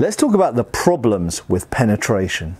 Let's talk about the problems with penetration.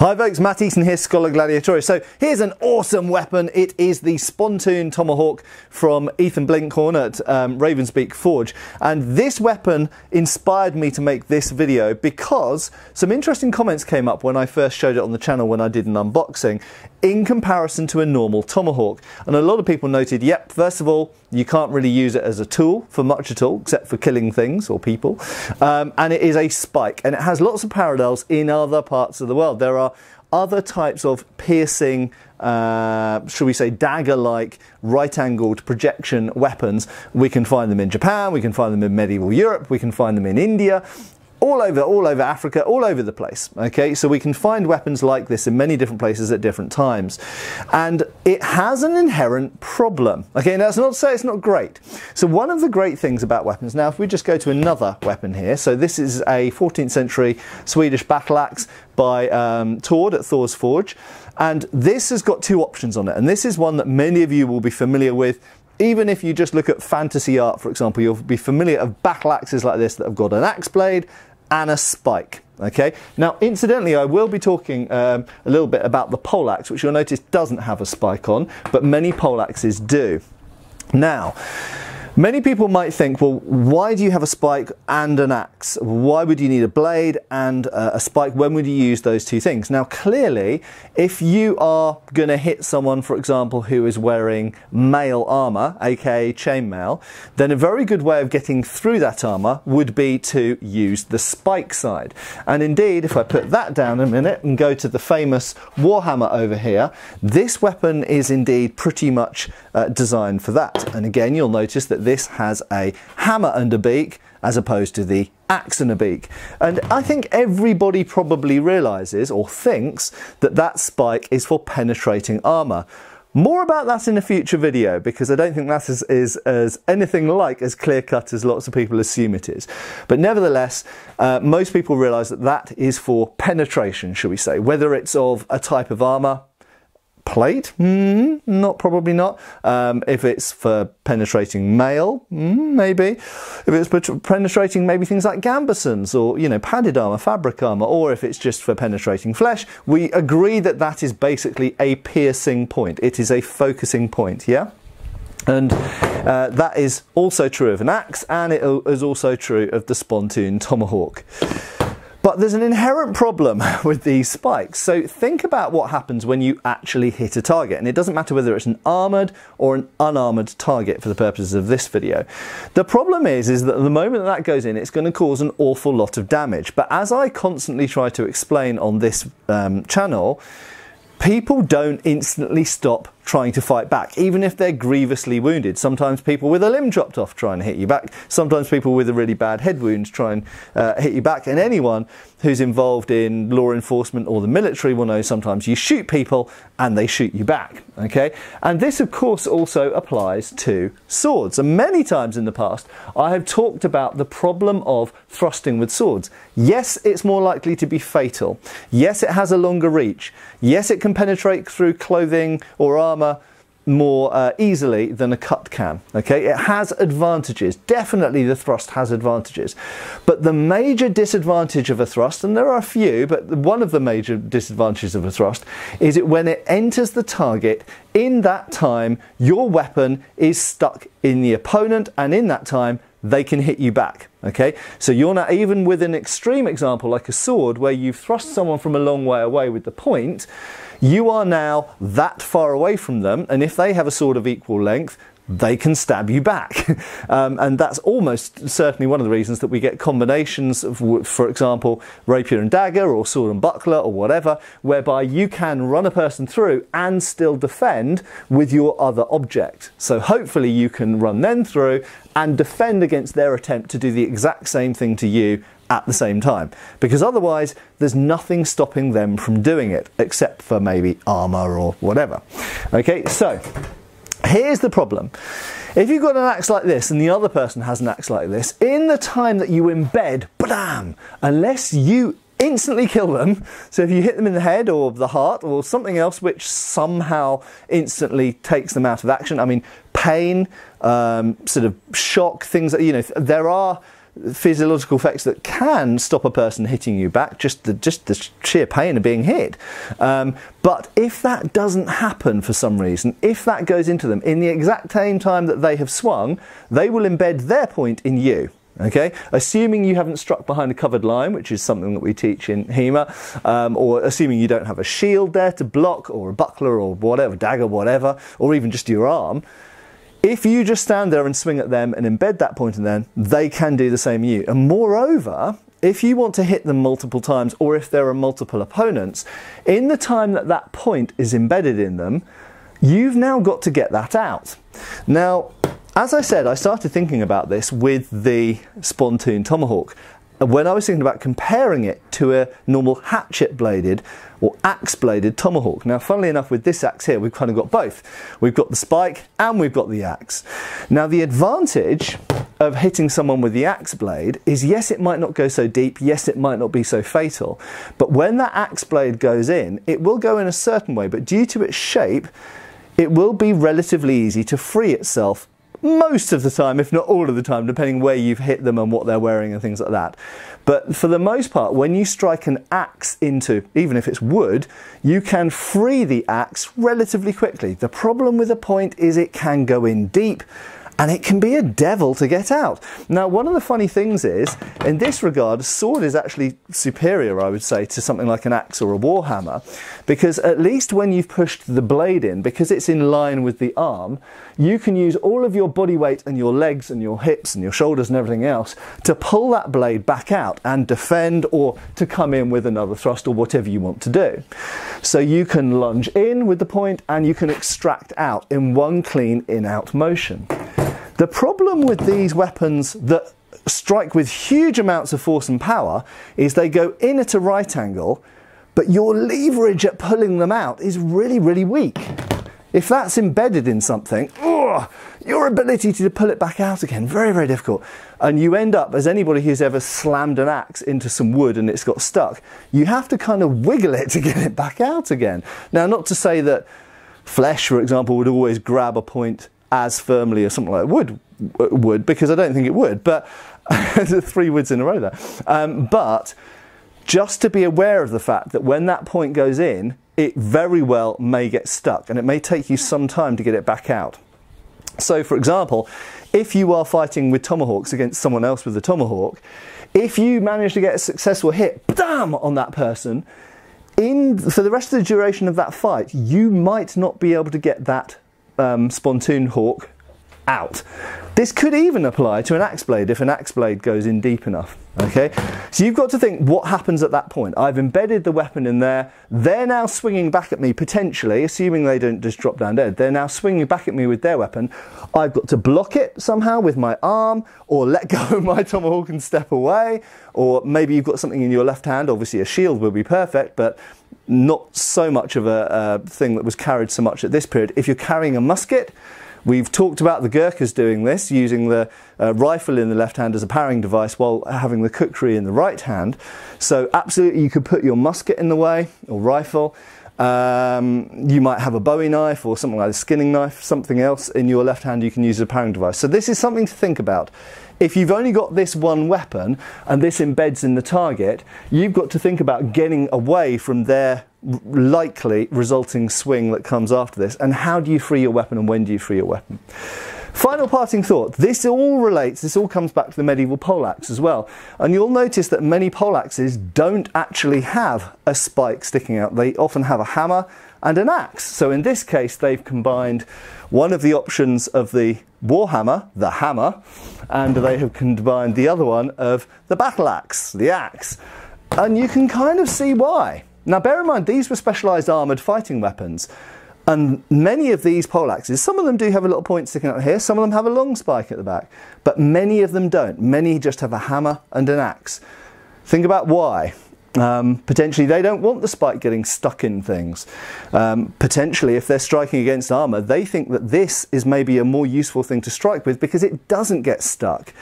Hi folks, Matt Easton here, Schola Gladiatoria. So here's an awesome weapon. It is the Spontoon Tomahawk from Ethan Blinkhorn at Ravensbeak Forge. And this weapon inspired me to make this video because some interesting comments came up when I first showed it on the channel when I did an unboxing in comparison to a normal tomahawk. And a lot of people noted, yep, first of all, you can't really use it as a tool for much at all, except for killing things or people. And it is a spike, and it has lots of parallels in other parts of the world. There are other types of piercing, shall we say, dagger-like, right-angled projection weapons. We can find them in Japan, we can find them in medieval Europe, we can find them in India. All over Africa, all over the place, okay? So we can find weapons like this in many different places at different times. And it has an inherent problem, okay? Now, that's not to say it's not great. So one of the great things about weapons, now if we just go to another weapon here, so this is a 14th century Swedish battle axe by Tord at Thor's Forge. And this has got two options on it. And this is one that many of you will be familiar with. Even if you just look at fantasy art, for example, you'll be familiar of battle axes like this that have got an axe blade and a spike, okay? Now, incidentally, I will be talking a little bit about the pole axe, which you'll notice doesn't have a spike on, but many pole axes do. Now, many people might think, well, why do you have a spike and an axe? Why would you need a blade and a spike? When would you use those two things? Now, clearly, if you are gonna hit someone, for example, who is wearing mail armor, AKA chainmail, then a very good way of getting through that armor would be to use the spike side. And indeed, if I put that down a minute and go to the famous Warhammer over here, this weapon is indeed pretty much designed for that. And again, you'll notice that this has a hammer and a beak as opposed to the axe and a beak. And I think everybody probably realizes or thinks that that spike is for penetrating armor. More about that in a future video, because I don't think that is anything like as clear-cut as lots of people assume it is. But nevertheless, most people realize that that is for penetration, shall we say, whether it's of a type of armor, plate? Probably not. If it's for penetrating mail, maybe. If it's for penetrating maybe things like gambesons or, you know, padded armour, fabric armour, or if it's just for penetrating flesh, we agree that that is basically a piercing point. It is a focusing point, yeah? And that is also true of an axe, and it is also true of the Spontoon Tomahawk. But there's an inherent problem with these spikes. So think about what happens when you actually hit a target. And it doesn't matter whether it's an armoured or an unarmoured target for the purposes of this video. The problem is that the moment that goes in, it's going to cause an awful lot of damage. But as I constantly try to explain on this channel, people don't instantly stop trying to fight back, even if they're grievously wounded. Sometimes people with a limb chopped off try and hit you back. Sometimes people with a really bad head wound try and hit you back. And anyone who's involved in law enforcement or the military will know sometimes you shoot people and they shoot you back, okay? And this, of course, also applies to swords. And many times in the past, I have talked about the problem of thrusting with swords. Yes, it's more likely to be fatal. Yes, it has a longer reach. Yes, it can penetrate through clothing or armor more easily than a cut can, okay? It has advantages. Definitely the thrust has advantages. But the major disadvantage of a thrust, and there are a few, but one of the major disadvantages of a thrust is it when it enters the target, in that time, your weapon is stuck in the opponent, and in that time, they can hit you back, okay? So you're not, even with an extreme example like a sword where you've thrust someone from a long way away with the point, you are now that far away from them, and if they have a sword of equal length, they can stab you back. And that's almost certainly one of the reasons that we get combinations of, for example, rapier and dagger or sword and buckler or whatever, whereby you can run a person through and still defend with your other object. So hopefully you can run them through and defend against their attempt to do the exact same thing to you at the same time, because otherwise there's nothing stopping them from doing it except for maybe armor or whatever. Okay, so here's the problem. If you've got an axe like this and the other person has an axe like this, in the time that you embed, bam, unless you instantly kill them, so if you hit them in the head or the heart or something else which somehow instantly takes them out of action, I mean, pain, sort of shock, things that, you know, there are physiological effects that can stop a person hitting you back, just the sheer pain of being hit. But if that doesn't happen for some reason, if that goes into them in the exact same time that they have swung, they will embed their point in you. Okay, assuming you haven't struck behind a covered line, which is something that we teach in HEMA, or assuming you don't have a shield there to block, or a buckler, or whatever, dagger, whatever, or even just your arm. If you just stand there and swing at them and embed that point in them, they can do the same to you. And moreover, if you want to hit them multiple times, or if there are multiple opponents, in the time that that point is embedded in them, you've now got to get that out. Now, as I said, I started thinking about this with the Spontoon Tomahawk. When I was thinking about comparing it to a normal hatchet-bladed or axe-bladed tomahawk. Now, funnily enough, with this axe here, we've kind of got both. We've got the spike and we've got the axe. Now, the advantage of hitting someone with the axe blade is, yes, it might not go so deep, yes, it might not be so fatal, but when that axe blade goes in, it will go in a certain way, but due to its shape, it will be relatively easy to free itself most of the time, if not all of the time, depending where you've hit them and what they're wearing and things like that. But for the most part, when you strike an axe into, even if it's wood, you can free the axe relatively quickly. The problem with a point is it can go in deep, and it can be a devil to get out. Now, one of the funny things is, in this regard, a sword is actually superior, I would say, to something like an axe or a warhammer, because at least when you've pushed the blade in, because it's in line with the arm, you can use all of your body weight and your legs and your hips and your shoulders and everything else to pull that blade back out and defend, or to come in with another thrust, or whatever you want to do. So you can lunge in with the point, and you can extract out in one clean in-out motion. The problem with these weapons that strike with huge amounts of force and power is they go in at a right angle, but your leverage at pulling them out is really, really weak. If that's embedded in something, your ability to pull it back out again, very, very difficult. And you end up, as anybody who's ever slammed an axe into some wood and it's got stuck, you have to kind of wiggle it to get it back out again. Now, not to say that flesh, for example, would always grab a point as firmly as something like wood, because I don't think it would, but three woods in a row there. But just to be aware of the fact that when that point goes in, it very well may get stuck, and it may take you some time to get it back out. So, for example, if you are fighting with tomahawks against someone else with a tomahawk, if you manage to get a successful hit, bam, on that person, for the rest of the duration of that fight, you might not be able to get that Spontoon Hawk out. This could even apply to an axe blade if an axe blade goes in deep enough. Okay, so you've got to think what happens at that point. I've embedded the weapon in there. They're now swinging back at me, potentially, assuming they don't just drop down dead. They're now swinging back at me with their weapon. I've got to block it somehow with my arm, or let go of my tomahawk and step away, or maybe you've got something in your left hand. Obviously a shield will be perfect, but not so much of a thing that was carried so much at this period. If you're carrying a musket, we've talked about the Gurkhas doing this, using the rifle in the left hand as a parrying device while having the Kukri in the right hand. So absolutely you could put your musket in the way, or rifle. You might have a bowie knife or something like a skinning knife, something else in your left hand you can use as a parrying device. So this is something to think about. If you've only got this one weapon and this embeds in the target, you've got to think about getting away from their likely resulting swing that comes after this, and how do you free your weapon, and when do you free your weapon. Final parting thought. This all comes back to the medieval poleaxe as well, and you'll notice that many poleaxes don't actually have a spike sticking out. They often have a hammer and an axe. So in this case, they've combined one of the options of the warhammer, the hammer, and they have combined the other one of the battle axe, the axe. And you can kind of see why. Now, bear in mind, these were specialised armoured fighting weapons, and many of these poleaxes, some of them do have a little point sticking out here, some of them have a long spike at the back, but many of them don't. Many just have a hammer and an axe. Think about why. Potentially they don't want the spike getting stuck in things. Potentially if they're striking against armour, they think that this is maybe a more useful thing to strike with because it doesn't get stuck.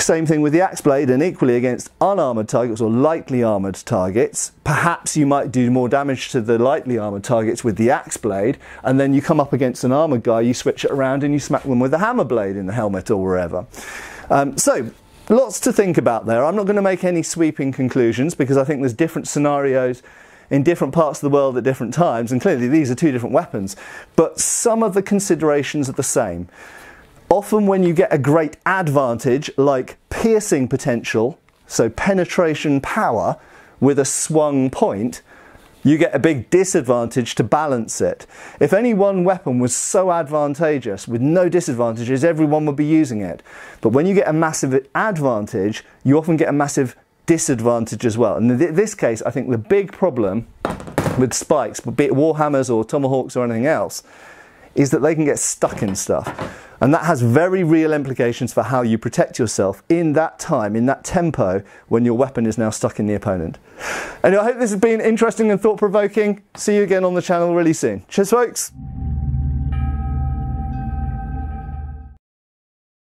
Same thing with the axe blade, and equally against unarmoured targets or lightly armoured targets. Perhaps you might do more damage to the lightly armoured targets with the axe blade, and then you come up against an armoured guy, you switch it around and you smack them with a hammer blade in the helmet or wherever. So lots to think about there. I'm not going to make any sweeping conclusions because I think there's different scenarios in different parts of the world at different times, and clearly these are two different weapons, but some of the considerations are the same. Often when you get a great advantage like piercing potential, so penetration power with a swung point, you get a big disadvantage to balance it. If any one weapon was so advantageous with no disadvantages, everyone would be using it. But when you get a massive advantage, you often get a massive disadvantage as well. And in this case, I think the big problem with spikes, be it Warhammers or Tomahawks or anything else, is that they can get stuck in stuff. And that has very real implications for how you protect yourself in that time, in that tempo, when your weapon is now stuck in the opponent. Anyway, I hope this has been interesting and thought-provoking. See you again on the channel really soon. Cheers, folks!